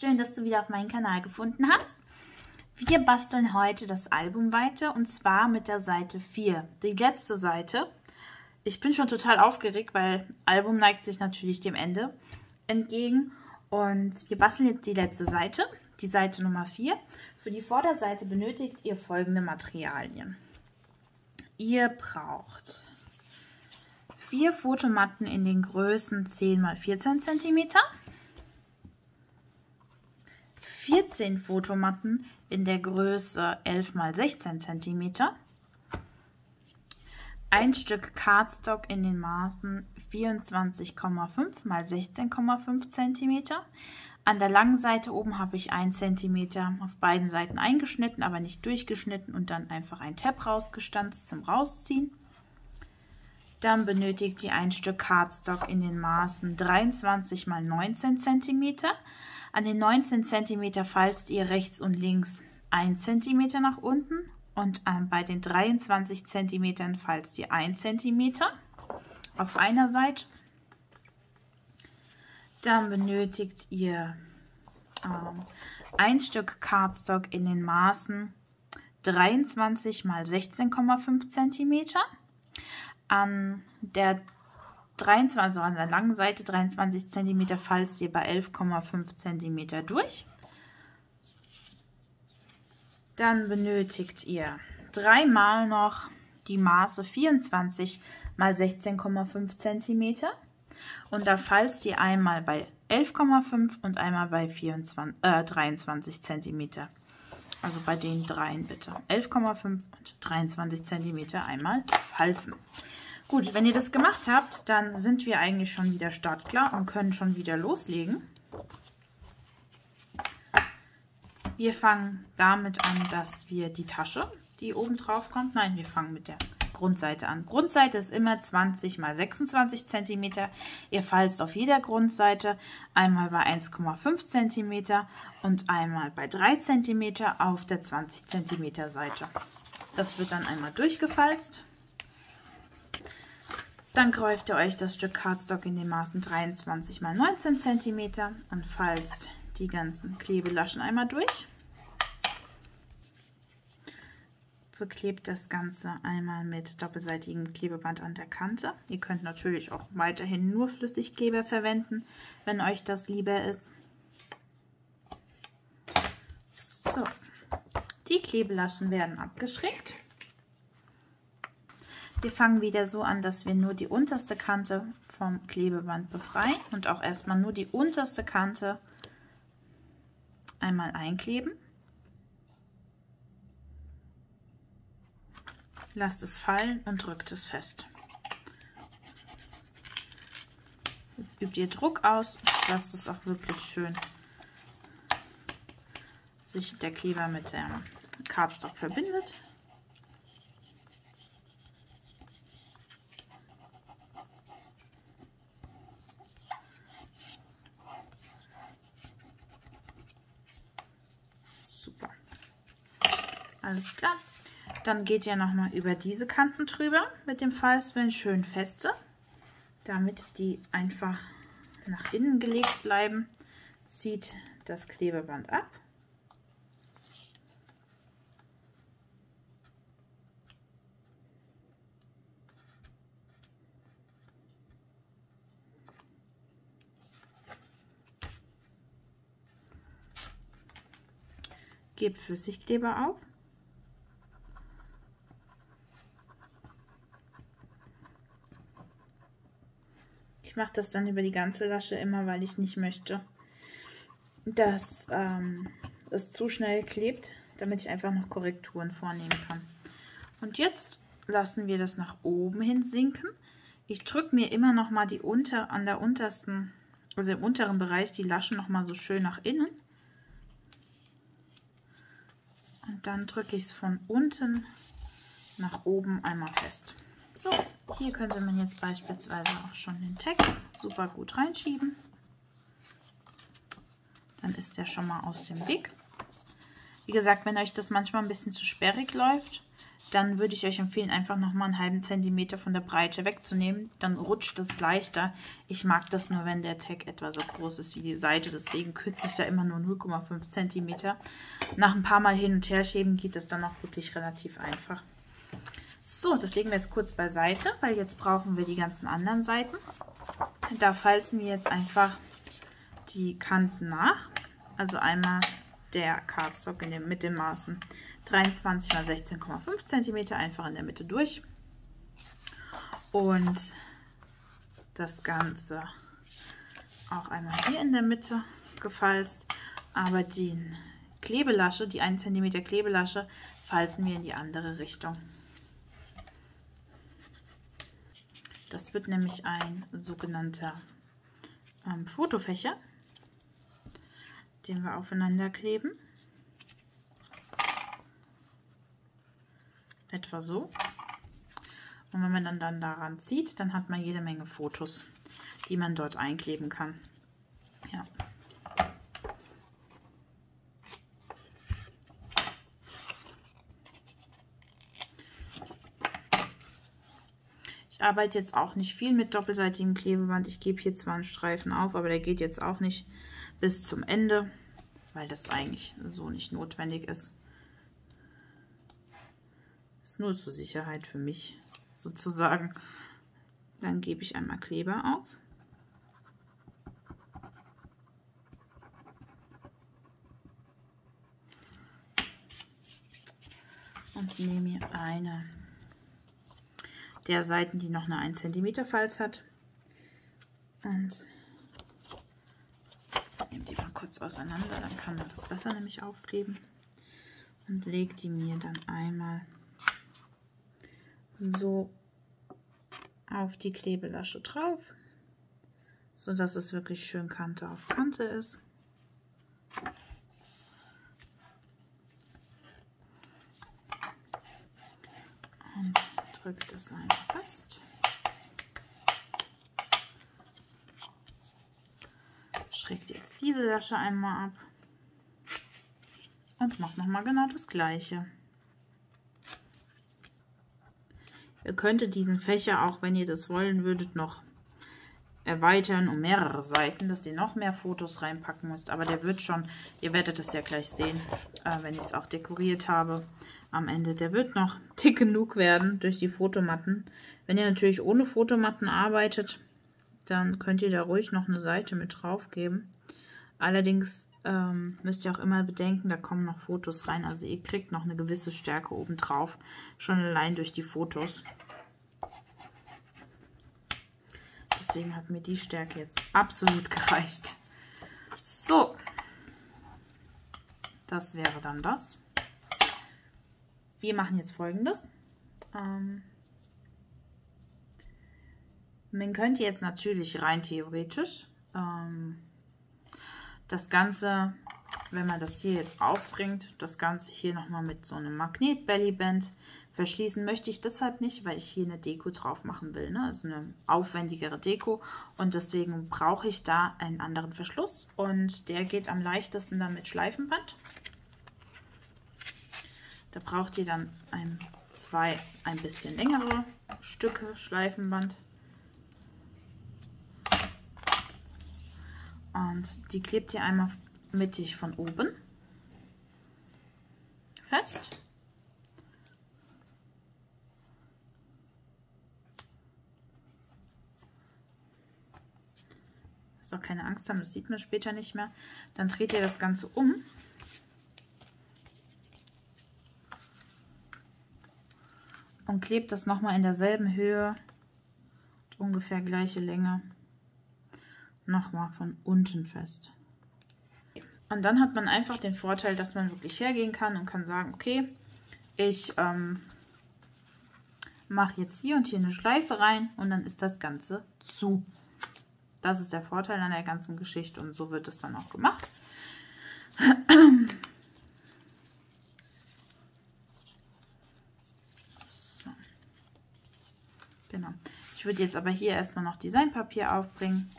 Schön, dass du wieder auf meinen Kanal gefunden hast. Wir basteln heute das Album weiter und zwar mit der Seite 4, die letzte Seite. Ich bin schon total aufgeregt, weil Album neigt sich natürlich dem Ende entgegen. Und wir basteln jetzt die letzte Seite, die Seite Nummer 4. Für die Vorderseite benötigt ihr folgende Materialien. Ihr braucht 4 Fotomatten in den Größen 10 x 14 cm, 14 Fotomatten in der Größe 11 x 16 cm, ein Stück Cardstock in den Maßen 24,5 x 16,5 cm. An der langen Seite oben habe ich 1 cm auf beiden Seiten eingeschnitten, aber nicht durchgeschnitten und dann einfach ein Tab rausgestanzt zum Rausziehen. Dann benötigt ihr ein Stück Cardstock in den Maßen 23 x 19 cm. An den 19 cm falzt ihr rechts und links 1 cm nach unten und bei den 23 cm falzt ihr 1 cm auf einer Seite. Dann benötigt ihr ein Stück Cardstock in den Maßen 23 x 16,5 cm. An der langen Seite 23 cm falzt ihr bei 11,5 cm durch. Dann benötigt ihr dreimal noch die Maße 24 x 16,5 cm. Und da falzt ihr einmal bei 11,5 und einmal bei 23 cm. Also bei den dreien bitte. 11,5 und 23 cm einmal falzen. Gut, wenn ihr das gemacht habt, dann sind wir eigentlich schon wieder startklar und können schon wieder loslegen. Wir fangen damit an, dass wir die Tasche, die oben drauf kommt, nein, wir fangen mit der Grundseite an. Grundseite ist immer 20 x 26 cm. Ihr falzt auf jeder Grundseite einmal bei 1,5 cm und einmal bei 3 cm auf der 20 cm Seite. Das wird dann einmal durchgefalzt. Dann greift ihr euch das Stück Cardstock in den Maßen 23 x 19 cm und falzt die ganzen Klebelaschen einmal durch. Beklebt das Ganze einmal mit doppelseitigem Klebeband an der Kante. Ihr könnt natürlich auch weiterhin nur Flüssigkleber verwenden, wenn euch das lieber ist. So, die Klebelaschen werden abgeschrägt. Wir fangen wieder so an, dass wir nur die unterste Kante vom Klebeband befreien und auch erstmal nur die unterste Kante einmal einkleben. Lasst es fallen und drückt es fest. Jetzt übt ihr Druck aus und lasst es auch wirklich schön sich der Kleber mit dem Cardstock verbindet. Super. Alles klar. Dann geht ihr nochmal über diese Kanten drüber mit dem Falzwillen schön feste, damit die einfach nach innen gelegt bleiben. Zieht das Klebeband ab. Gebt Flüssigkleber auf. Ich mache das dann über die ganze Lasche immer, weil ich nicht möchte, dass es zu schnell klebt, damit ich einfach noch Korrekturen vornehmen kann. Und jetzt lassen wir das nach oben hin sinken. Ich drücke mir immer noch mal die im unteren Bereich die Laschen noch mal so schön nach innen. Und dann drücke ich es von unten nach oben einmal fest. So, hier könnte man jetzt beispielsweise auch schon den Tag super gut reinschieben. Dann ist der schon mal aus dem Weg. Wie gesagt, wenn euch das manchmal ein bisschen zu sperrig läuft, dann würde ich euch empfehlen, einfach nochmal einen halben Zentimeter von der Breite wegzunehmen. Dann rutscht es leichter. Ich mag das nur, wenn der Tag etwa so groß ist wie die Seite. Deswegen kürze ich da immer nur 0,5 cm. Nach ein paar Mal hin und her schieben geht das dann auch wirklich relativ einfach. So, das legen wir jetzt kurz beiseite, weil jetzt brauchen wir die ganzen anderen Seiten. Da falzen wir jetzt einfach die Kanten nach. Also einmal der Cardstock mit den Maßen 23 x 16,5 cm einfach in der Mitte durch und das Ganze auch einmal hier in der Mitte gefalzt, aber die Klebelasche, die 1 cm Klebelasche, falzen wir in die andere Richtung. Das wird nämlich ein sogenannter Fotofächer, den wir aufeinander kleben. Etwa so. Und wenn man dann daran zieht, dann hat man jede Menge Fotos, die man dort einkleben kann. Ja. Ich arbeite jetzt auch nicht viel mit doppelseitigem Klebeband. Ich gebe hier zwar einen Streifen auf, aber der geht jetzt auch nicht bis zum Ende, weil das eigentlich so nicht notwendig ist. Ist nur zur Sicherheit für mich sozusagen. Dann gebe ich einmal Kleber auf. Und nehme hier eine der Seiten, die noch eine 1 cm Falz hat. Und nehme die mal kurz auseinander, dann kann man das besser nämlich aufkleben. Und lege die mir dann einmal so auf die Klebelasche drauf, so dass es wirklich schön Kante auf Kante ist. Und drücke das einfach fest. Schrägt jetzt diese Lasche einmal ab und macht nochmal genau das Gleiche. Ihr könntet diesen Fächer, auch wenn ihr das wollen würdet, noch erweitern um mehrere Seiten, dass ihr noch mehr Fotos reinpacken müsst. Aber der wird schon, ihr werdet das ja gleich sehen, wenn ich es auch dekoriert habe am Ende. Der wird noch dick genug werden durch die Fotomatten. Wenn ihr natürlich ohne Fotomatten arbeitet, dann könnt ihr da ruhig noch eine Seite mit drauf geben. Allerdings müsst ihr auch immer bedenken, da kommen noch Fotos rein. Also ihr kriegt noch eine gewisse Stärke obendrauf, schon allein durch die Fotos. Deswegen hat mir die Stärke jetzt absolut gereicht. So, das wäre dann das. Wir machen jetzt Folgendes. Man könnte jetzt natürlich rein theoretisch das Ganze, wenn man das hier jetzt aufbringt, das Ganze hier nochmal mit so einem Magnet-Bellyband verschließen, möchte ich deshalb nicht, weil ich hier eine Deko drauf machen will, ne? Also eine aufwendigere Deko, und deswegen brauche ich da einen anderen Verschluss, und der geht am leichtesten dann mit Schleifenband. Da braucht ihr dann zwei ein bisschen längere Stücke Schleifenband. Und die klebt ihr einmal mittig von oben fest. Muss auch keine Angst haben, das sieht man später nicht mehr. Dann dreht ihr das Ganze um. Und klebt das nochmal in derselben Höhe, ungefähr gleiche Länge, nochmal von unten fest. Und dann hat man einfach den Vorteil, dass man wirklich hergehen kann und kann sagen, okay, ich mache jetzt hier und hier eine Schleife rein und dann ist das Ganze zu. Das ist der Vorteil an der ganzen Geschichte, und so wird es dann auch gemacht. So. Genau. Ich würde jetzt aber hier erstmal noch Designpapier aufbringen.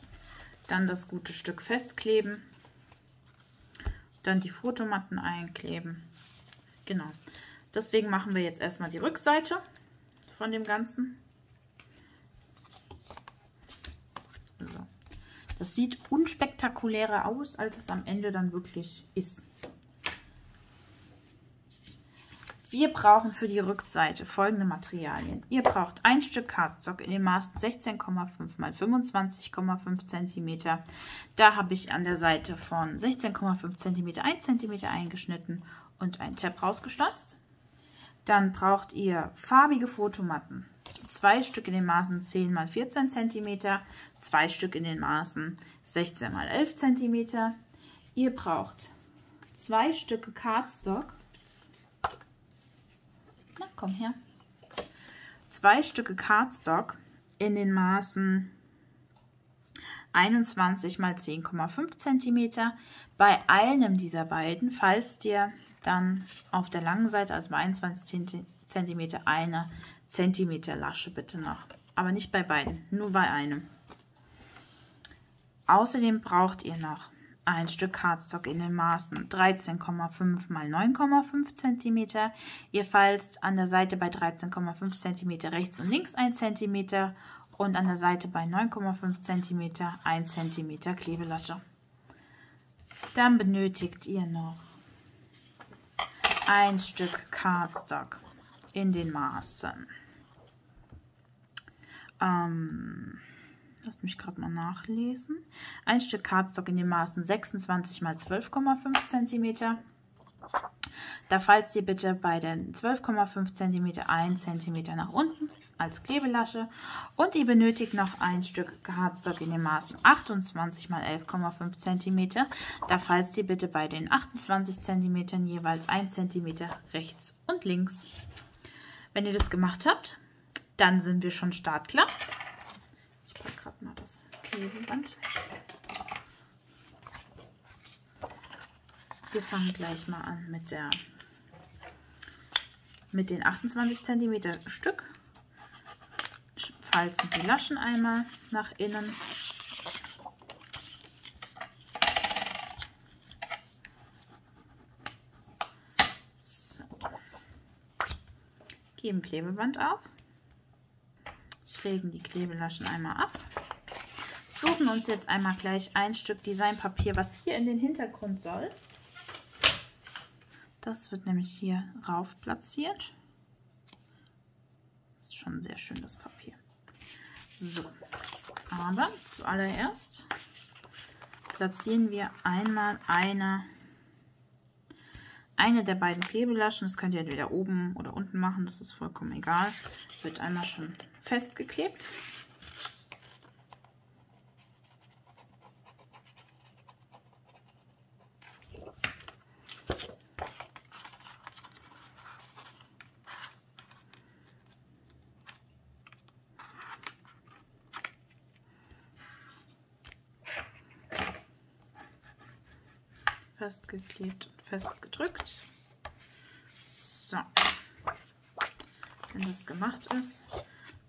Dann das gute Stück festkleben, dann die Fotomatten einkleben. Genau, Deswegen machen wir jetzt erstmal die Rückseite von dem Ganzen. So. Das sieht unspektakulärer aus, als es am Ende dann wirklich ist. Wir brauchen für die Rückseite folgende Materialien. Ihr braucht ein Stück Cardstock in den Maßen 16,5 × 25,5 cm. Da habe ich an der Seite von 16,5 cm 1 cm eingeschnitten und einen Tab rausgestanzt. Dann braucht ihr farbige Fotomatten. 2 Stück in den Maßen 10 × 14 cm, 2 Stück in den Maßen 16 × 11 cm. Ihr braucht 2 Stücke Cardstock. Na, komm her. 2 Stücke Cardstock in den Maßen 21 × 10,5 cm. Bei einem dieser beiden, falls dir dann auf der langen Seite, also bei 21 cm, eine Zentimeter Lasche bitte noch. Aber nicht bei beiden, nur bei einem. Außerdem braucht ihr noch ein Stück Cardstock in den Maßen 13,5 × 9,5 cm. Ihr falzt an der Seite bei 13,5 cm rechts und links 1 cm und an der Seite bei 9,5 cm 1 cm Klebelasche. Dann benötigt ihr noch ein Stück Cardstock in den Maßen. Lasst mich gerade mal nachlesen. Ein Stück Cardstock in den Maßen 26 × 12,5 cm. Da falzt ihr bitte bei den 12,5 cm 1 cm nach unten als Klebelasche. Und ihr benötigt noch ein Stück Cardstock in den Maßen 28 × 11,5 cm. Da falzt ihr bitte bei den 28 cm jeweils 1 cm rechts und links. Wenn ihr das gemacht habt, dann sind wir schon startklar. Ich packe gerade mal das Klebeband. Wir fangen gleich mal an mit den 28 cm Stück. Falzen die Laschen einmal nach innen. Geben Klebeband auf, schrägen die Klebelaschen einmal ab, suchen uns jetzt einmal gleich ein Stück Designpapier, was hier in den Hintergrund soll. Das wird nämlich hier rauf platziert. Das ist schon sehr schön, das Papier. So, aber zuallererst platzieren wir einmal eine der beiden Klebelaschen, das könnt ihr entweder oben oder unten machen, das ist vollkommen egal. Wird einmal schon festgeklebt. Festgeklebt und festgedrückt. So, wenn das gemacht ist,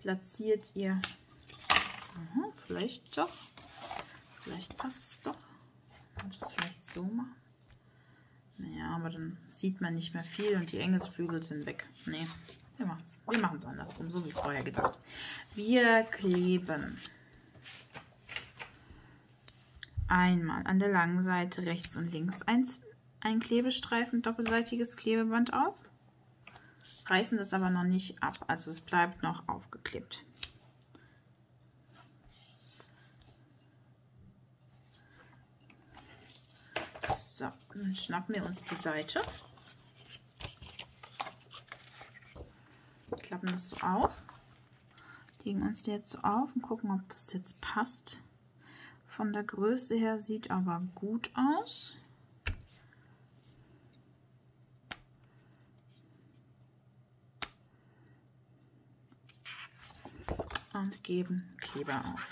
platziert ihr, aha, vielleicht passt es doch, kann ich das vielleicht so machen, naja, aber dann sieht man nicht mehr viel und die Engelsflügel sind weg. Nee, wir machen es andersrum, so wie vorher gedacht. Wir kleben einmal an der langen Seite rechts und links ein Klebestreifen, doppelseitiges Klebeband auf, reißen das aber noch nicht ab, also es bleibt noch aufgeklebt. So, dann schnappen wir uns die Seite, klappen das so auf, legen uns die jetzt so auf und gucken, ob das jetzt passt. Von der Größe her sieht aber gut aus. Und geben Kleber auf.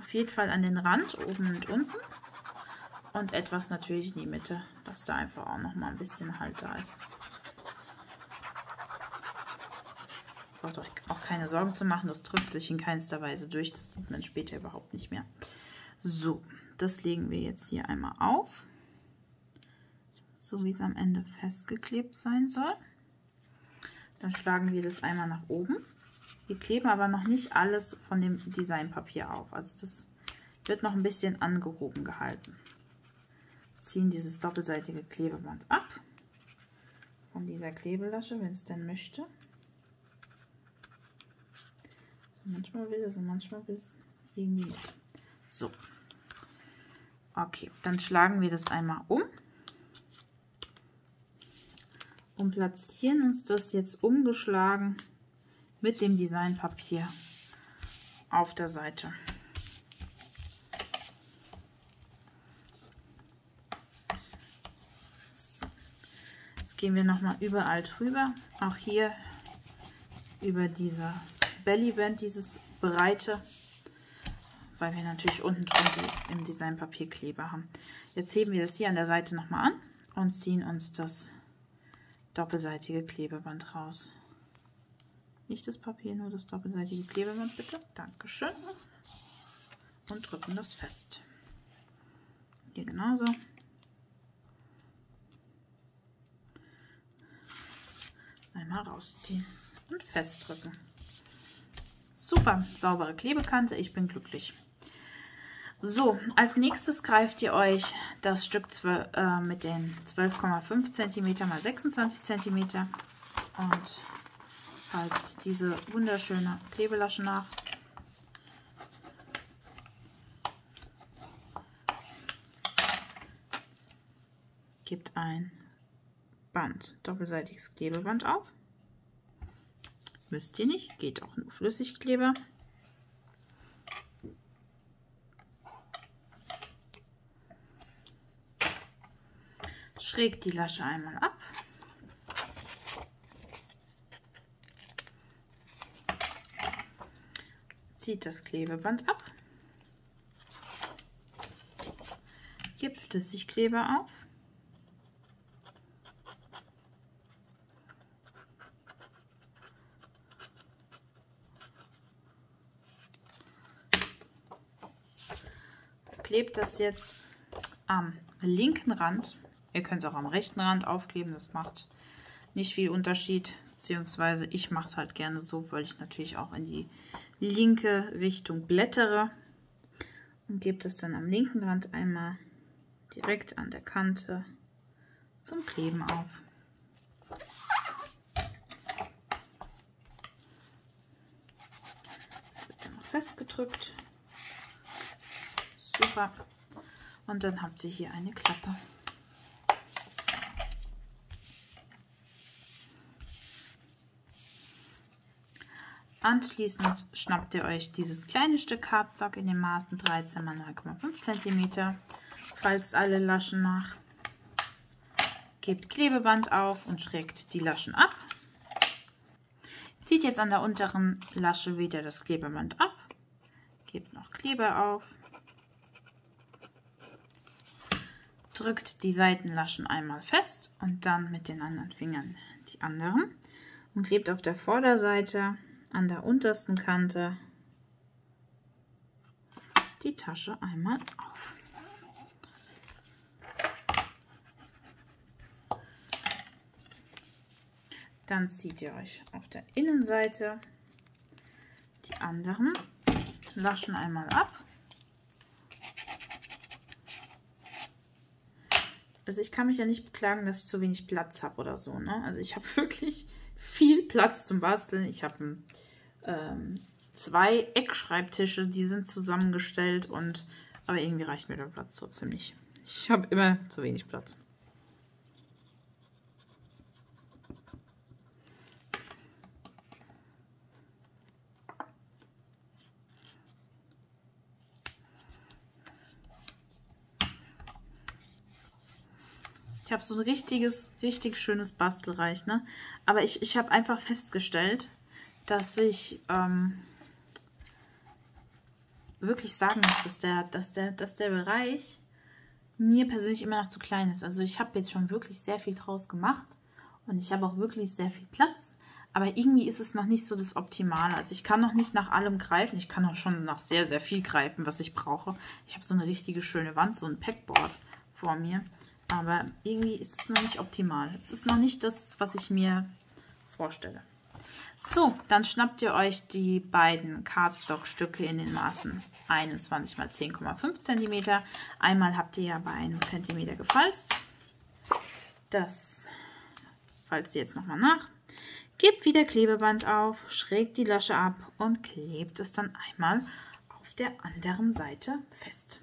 Auf jeden Fall an den Rand, oben und unten. Und etwas natürlich in die Mitte, dass da einfach auch noch mal ein bisschen Halt da ist. Braucht euch auch keine Sorgen zu machen, das drückt sich in keinster Weise durch, das sieht man später überhaupt nicht mehr. So, das legen wir jetzt hier einmal auf. so wie es am Ende festgeklebt sein soll. Dann schlagen wir das einmal nach oben. Wir kleben aber noch nicht alles von dem Designpapier auf. Also das wird noch ein bisschen angehoben gehalten. Ziehen dieses doppelseitige Klebeband ab von dieser Klebelasche, wenn es denn möchte. Manchmal will es und manchmal will es irgendwie nicht. So. Okay, dann schlagen wir das einmal um und platzieren uns das jetzt umgeschlagen mit dem Designpapier auf der Seite. So. Jetzt gehen wir nochmal überall drüber, auch hier über dieses Bellyband, dieses breite, weil wir natürlich unten drunter im Designpapierkleber haben. Jetzt heben wir das hier an der Seite nochmal an und ziehen uns das doppelseitige Klebeband raus. Nicht das Papier, nur das doppelseitige Klebeband, bitte. Dankeschön. Und drücken das fest. Hier genauso. Einmal rausziehen und festdrücken. Super, saubere Klebekante, ich bin glücklich. So, als nächstes greift ihr euch das Stück mit den 12,5 cm x 26 cm und faltet diese wunderschöne Klebelasche nach. Gebt ein Band, doppelseitiges Klebeband auf. Müsst ihr nicht, geht auch nur Flüssigkleber. Schrägt die Lasche einmal ab. Zieht das Klebeband ab. Gebt Flüssigkleber auf. Klebt das jetzt am linken Rand. Ihr könnt es auch am rechten Rand aufkleben, das macht nicht viel Unterschied, beziehungsweise ich mache es halt gerne so, weil ich natürlich auch in die linke Richtung blättere und gebe das dann am linken Rand einmal direkt an der Kante zum Kleben auf. Das wird dann noch festgedrückt. Super. Und dann habt ihr hier eine Klappe. Anschließend schnappt ihr euch dieses kleine Stück Cardstock in den Maßen 13 x 9,5 cm, falzt alle Laschen nach, gebt Klebeband auf und schrägt die Laschen ab. Zieht jetzt an der unteren Lasche wieder das Klebeband ab, gebt noch Kleber auf, drückt die Seitenlaschen einmal fest und dann mit den anderen Fingern die anderen und klebt auf der Vorderseite an der untersten Kante die Tasche einmal auf. Dann zieht ihr euch auf der Innenseite die anderen Laschen einmal ab. Also ich kann mich ja nicht beklagen, dass ich zu wenig Platz habe oder so, ne? Also ich habe wirklich viel Platz zum Basteln. Ich habe 2 Eckschreibtische, die sind zusammengestellt, und aber irgendwie reicht mir der Platz trotzdem nicht. Ich habe immer zu wenig Platz. Ich habe so ein richtig schönes Bastelreich, ne? Aber ich habe einfach festgestellt, dass ich wirklich sagen muss, dass der Bereich mir persönlich immer noch zu klein ist. Also ich habe jetzt schon wirklich sehr viel draus gemacht und ich habe auch wirklich sehr viel Platz, aber irgendwie ist es noch nicht so das Optimale. Also ich kann noch nicht nach allem greifen, ich kann auch schon nach sehr, sehr viel greifen, was ich brauche. Ich habe so eine richtige schöne Wand, so ein Packboard vor mir. Aber irgendwie ist es noch nicht optimal. Es ist noch nicht das, was ich mir vorstelle. So, dann schnappt ihr euch die beiden Cardstock-Stücke in den Maßen 21 x 10,5 cm. Einmal habt ihr ja bei 1 cm gefalzt. Das falzt ihr jetzt nochmal nach. Gebt wieder Klebeband auf, schrägt die Lasche ab und klebt es dann einmal auf der anderen Seite fest.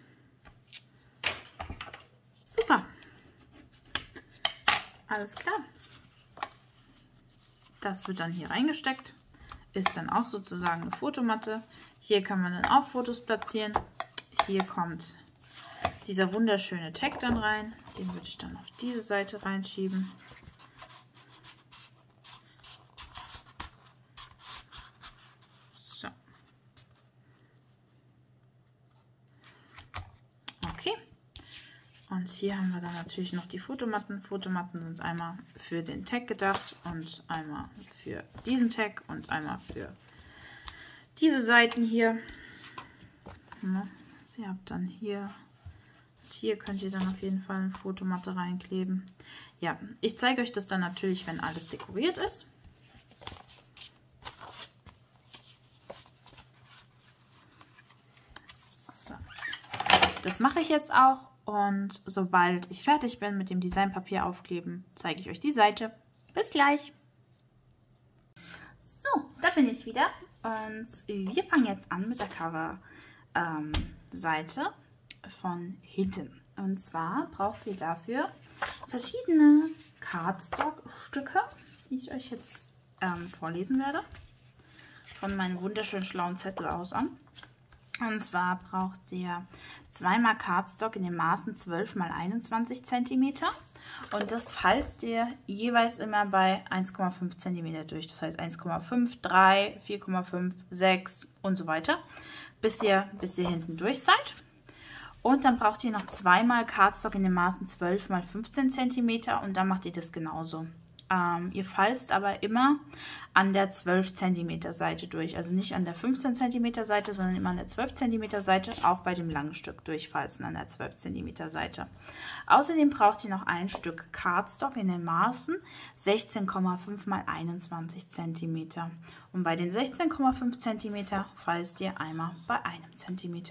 Super. Alles klar. Das wird dann hier reingesteckt. Ist dann auch sozusagen eine Fotomatte. Hier kann man dann auch Fotos platzieren. Hier kommt dieser wunderschöne Tag dann rein. Den würde ich dann auf diese Seite reinschieben. So. Okay. Und hier haben wir dann natürlich noch die Fotomatten. Fotomatten sind einmal für den Tag gedacht und einmal für diesen Tag und einmal für diese Seiten hier. Also ihr habt dann hier könnt ihr dann auf jeden Fall eine Fotomatte reinkleben. Ja, ich zeige euch das dann natürlich, wenn alles dekoriert ist. So. Das mache ich jetzt auch. Und sobald ich fertig bin mit dem Designpapier aufkleben, zeige ich euch die Seite. Bis gleich! So, da bin ich wieder und wir fangen jetzt an mit der Cover-Seite von hinten. Und zwar braucht ihr dafür verschiedene Cardstock-Stücke, die ich euch jetzt vorlesen werde, von meinem wunderschönen schlauen Zettel aus an. Und zwar braucht ihr 2x Cardstock in den Maßen 12 x 21 cm und das falzt ihr jeweils immer bei 1,5 cm durch. Das heißt 1,5, 3, 4,5, 6 und so weiter, bis ihr hinten durch seid. Und dann braucht ihr noch 2x Cardstock in den Maßen 12 x 15 cm und dann macht ihr das genauso. Ihr falzt aber immer an der 12 cm Seite durch, also nicht an der 15 cm Seite, sondern immer an der 12 cm Seite, auch bei dem langen Stück durchfalzen an der 12 cm Seite. Außerdem braucht ihr noch ein Stück Cardstock in den Maßen 16,5 x 21 cm und bei den 16,5 cm falzt ihr einmal bei 1 cm.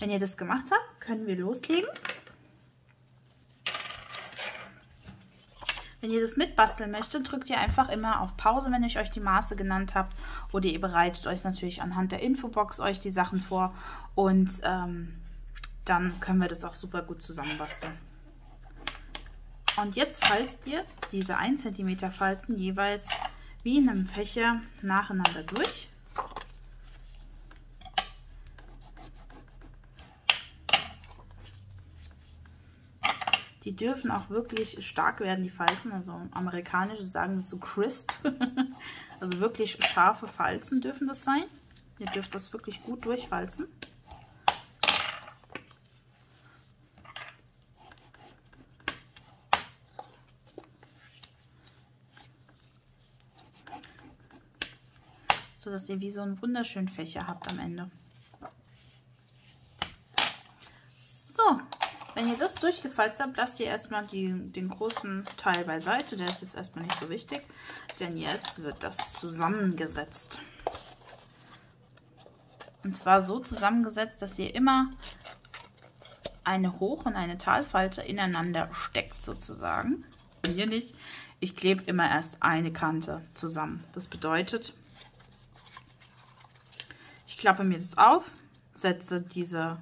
Wenn ihr das gemacht habt, können wir loslegen. Wenn ihr das mitbasteln möchtet, drückt ihr einfach immer auf Pause, wenn ich euch die Maße genannt habe. Oder ihr bereitet euch natürlich anhand der Infobox euch die Sachen vor. Und dann können wir das auch super gut zusammenbasteln. Und jetzt falzt ihr diese 1 cm Falzen jeweils wie in einem Fächer nacheinander durch. Die dürfen auch wirklich stark werden, die Falzen, also amerikanische sagen so crisp, also wirklich scharfe Falzen dürfen das sein. Ihr dürft das wirklich gut durchfalzen. So dass ihr wie so einen wunderschönen Fächer habt am Ende. So. Wenn ihr das durchgefalzt habt, lasst ihr erstmal den großen Teil beiseite. Der ist jetzt erstmal nicht so wichtig, denn jetzt wird das zusammengesetzt. Und zwar so zusammengesetzt, dass ihr immer eine Hoch- und eine Talfalte ineinander steckt sozusagen. Bei mir nicht. Ich klebe immer erst eine Kante zusammen. Das bedeutet, ich klappe mir das auf, setze diese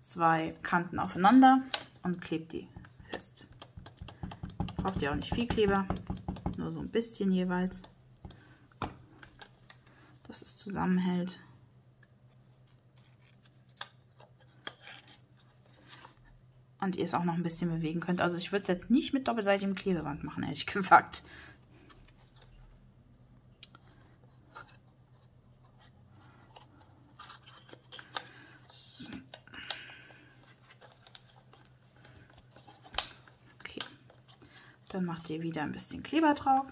2 Kanten aufeinander und klebt die fest. Braucht ihr auch nicht viel Kleber, nur so ein bisschen jeweils, dass es zusammenhält. Und ihr es auch noch ein bisschen bewegen könnt. Also ich würde es jetzt nicht mit doppelseitigem Klebeband machen, ehrlich gesagt. Dann macht ihr wieder ein bisschen Kleber drauf.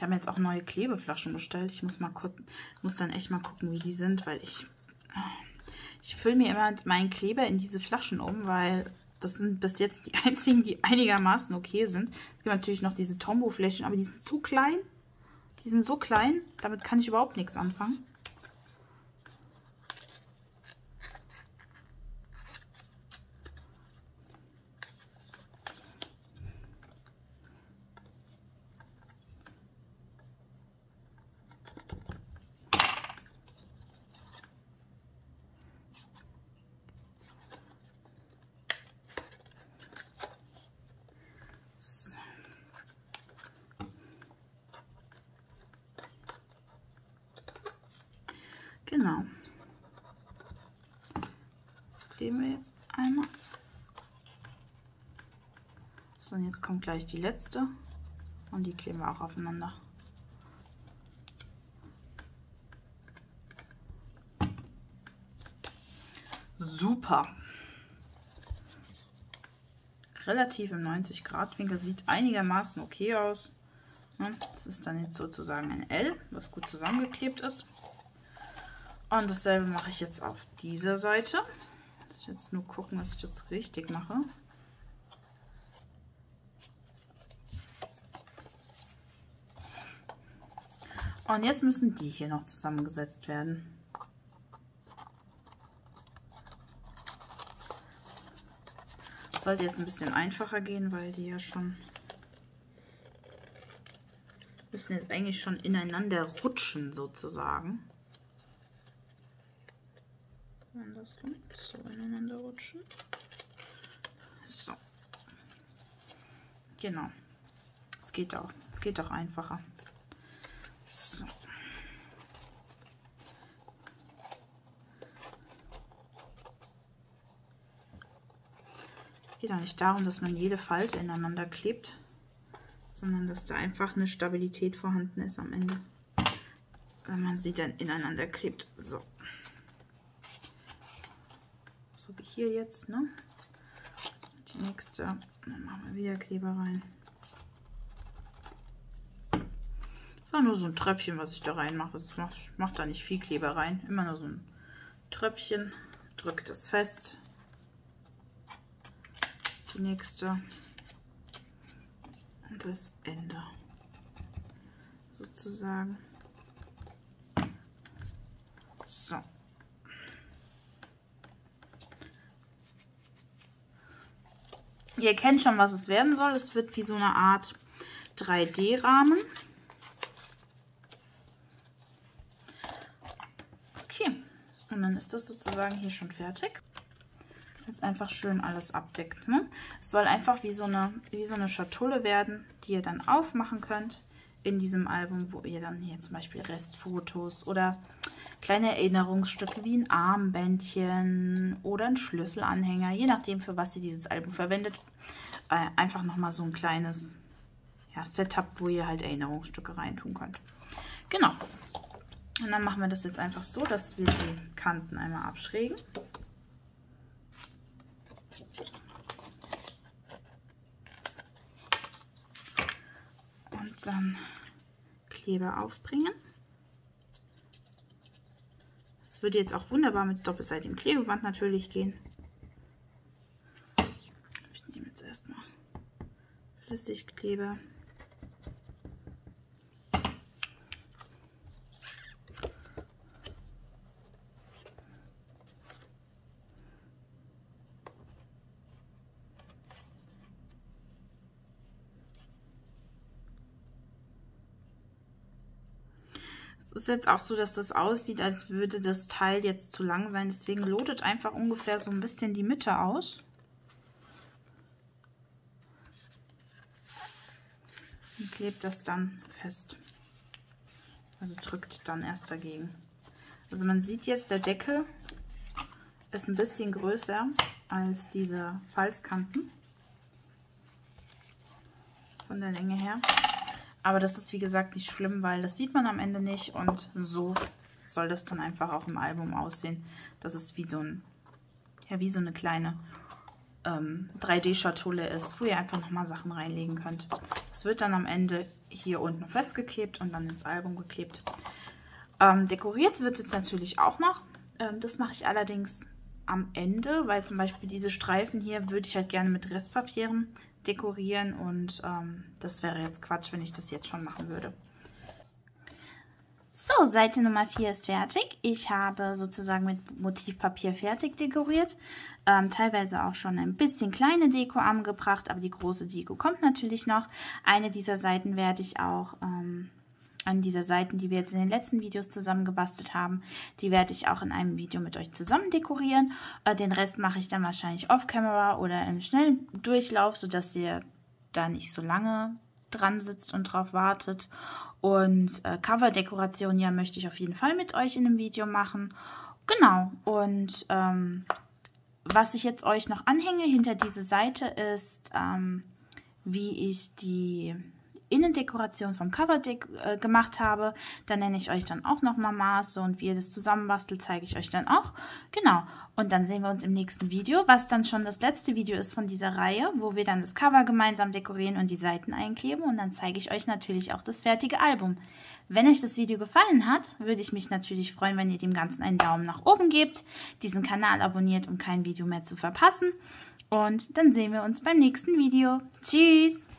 Ich habe jetzt auch neue Klebeflaschen bestellt. Ich muss mal gucken, muss dann echt mal gucken, wie die sind, weil ich fülle mir immer meinen Kleber in diese Flaschen um, weil das sind bis jetzt die einzigen, die einigermaßen okay sind. Es gibt natürlich noch diese Tombow-Fläschchen, aber die sind zu klein. Die sind so klein, damit kann ich überhaupt nichts anfangen. Genau. Das kleben wir jetzt einmal. So, und jetzt kommt gleich die letzte. Und die kleben wir auch aufeinander. Super. Relativ im 90-Grad-Winkel. Sieht einigermaßen okay aus. Das ist dann jetzt sozusagen ein L, was gut zusammengeklebt ist. Und dasselbe mache ich jetzt auf dieser Seite. Ich muss jetzt nur gucken, dass ich das richtig mache. Und jetzt müssen die hier noch zusammengesetzt werden. Das sollte jetzt ein bisschen einfacher gehen, weil die ja schon... müssen jetzt eigentlich schon ineinander rutschen sozusagen. Andersrum, so ineinander rutschen. So. Genau. Es geht auch. Es geht auch einfacher. So. Es geht auch nicht darum, dass man jede Falte ineinander klebt, sondern dass da einfach eine Stabilität vorhanden ist am Ende, wenn man sie dann ineinander klebt. So. So wie hier jetzt, ne? Die nächste, dann machen wir wieder Kleber rein. Ist auch nur so ein Tröpfchen, was ich da reinmache. Ich mache da nicht viel Kleber rein, immer nur so ein Tröpfchen. Drücke das fest. Die nächste und das Ende sozusagen. So. Ihr kennt schon, was es werden soll. Es wird wie so eine Art 3D-Rahmen. Okay, und dann ist das sozusagen hier schon fertig. Jetzt einfach schön alles abdeckt. Ne? Es soll einfach wie so eine Schatulle werden, die ihr dann aufmachen könnt in diesem Album, wo ihr dann hier zum Beispiel Restfotos oder kleine Erinnerungsstücke wie ein Armbändchen oder ein Schlüsselanhänger, je nachdem, für was ihr dieses Album verwendet. Einfach nochmal so ein kleines Setup, wo ihr halt Erinnerungsstücke reintun könnt. Genau. Und dann machen wir das jetzt einfach so, dass wir die Kanten einmal abschrägen. Und dann Kleber aufbringen. Würde jetzt auch wunderbar mit doppelseitigem Klebeband natürlich gehen. Ich nehme jetzt erstmal Flüssigkleber. Ist jetzt auch so, dass das aussieht, als würde das Teil jetzt zu lang sein. Deswegen lotet einfach ungefähr so ein bisschen die Mitte aus. Und klebt das dann fest. Also drückt dann erst dagegen. Also man sieht jetzt, der Deckel ist ein bisschen größer als diese Falzkanten. Von der Länge her. Aber das ist, wie gesagt, nicht schlimm, weil das sieht man am Ende nicht. Und so soll das dann einfach auch im Album aussehen. Das ist wie so eine kleine 3D-Schatulle ist, wo ihr einfach nochmal Sachen reinlegen könnt. Es wird dann am Ende hier unten festgeklebt und dann ins Album geklebt. Dekoriert wird es jetzt natürlich auch noch. Das mache ich allerdings am Ende, weil zum Beispiel diese Streifen hier würde ich halt gerne mit Restpapieren dekorieren und das wäre jetzt Quatsch, wenn ich das jetzt schon machen würde. So, Seite Nummer 4 ist fertig. Ich habe sozusagen mit Motivpapier fertig dekoriert. Teilweise auch schon ein bisschen kleine Deko angebracht, aber die große Deko kommt natürlich noch. Eine dieser Seiten werde ich auch, an dieser Seiten, die wir jetzt in den letzten Videos zusammen gebastelt haben, die werde ich auch in einem Video mit euch zusammen dekorieren. Den Rest mache ich dann wahrscheinlich off-camera oder im schnellen Durchlauf, sodass ihr da nicht so lange dran sitzt und drauf wartet. Und Cover-Dekoration, ja, möchte ich auf jeden Fall mit euch in einem Video machen. Genau, und was ich jetzt euch noch anhänge hinter diese Seite ist, wie ich die Innendekoration vom Coverdeck gemacht habe. Da nenne ich euch dann auch nochmal Maße und wie ihr das zusammenbastelt, zeige ich euch dann auch. Genau, und dann sehen wir uns im nächsten Video, was dann schon das letzte Video ist von dieser Reihe, wo wir dann das Cover gemeinsam dekorieren und die Seiten einkleben und dann zeige ich euch natürlich auch das fertige Album. Wenn euch das Video gefallen hat, würde ich mich natürlich freuen, wenn ihr dem Ganzen einen Daumen nach oben gebt, diesen Kanal abonniert, um kein Video mehr zu verpassen und dann sehen wir uns beim nächsten Video. Tschüss!